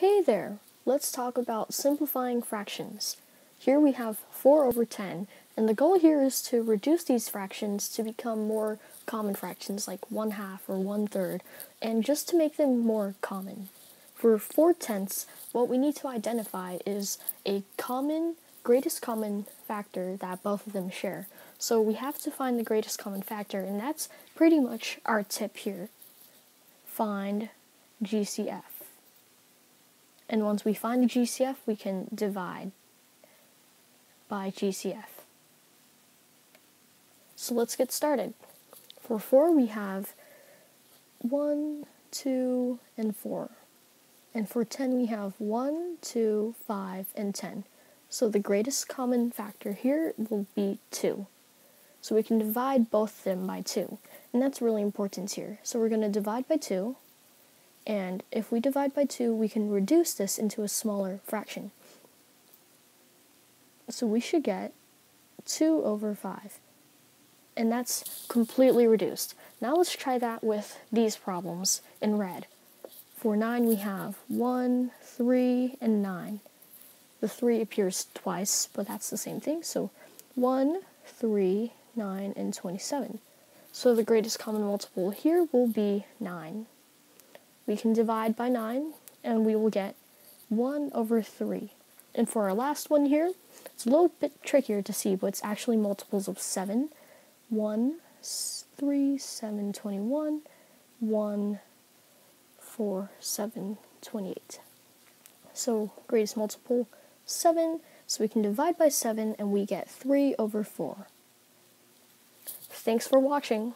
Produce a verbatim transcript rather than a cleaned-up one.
Hey there! Let's talk about simplifying fractions. Here we have four over ten, and the goal here is to reduce these fractions to become more common fractions like one half or one third, and just to make them more common. For four tenths, what we need to identify is a common, greatest common factor that both of them share. So we have to find the greatest common factor, and that's pretty much our tip here. Find G C F. And once we find the G C F, we can divide by G C F. So let's get started. For four, we have one, two, and four. And for ten, we have one, two, five, and ten. So the greatest common factor here will be two. So we can divide both of them by two. And that's really important here. So we're going to divide by two. And if we divide by two, we can reduce this into a smaller fraction. So we should get two over five. And that's completely reduced. Now let's try that with these problems in red. For nine, we have one, three, and nine. The three appears twice, but that's the same thing. So one, three, nine, and twenty-seven. So the greatest common multiple here will be nine. We can divide by nine, and we will get one over three. And for our last one here, it's a little bit trickier to see, but it's actually multiples of seven. one, three, seven, twenty-one, one, four, seven, twenty-eight. So greatest multiple, seven. So we can divide by seven, and we get three over four. Thanks for watching.